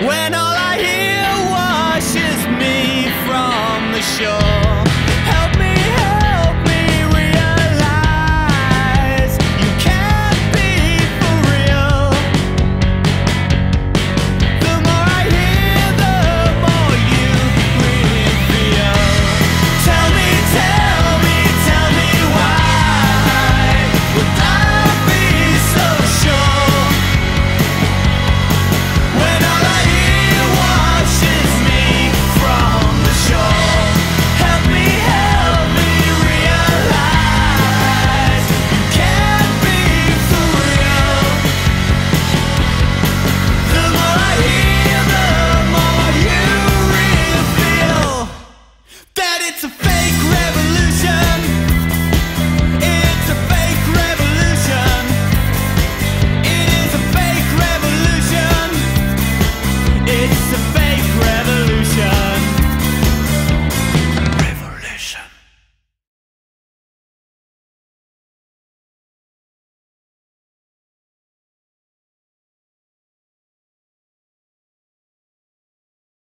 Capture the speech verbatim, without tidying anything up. when I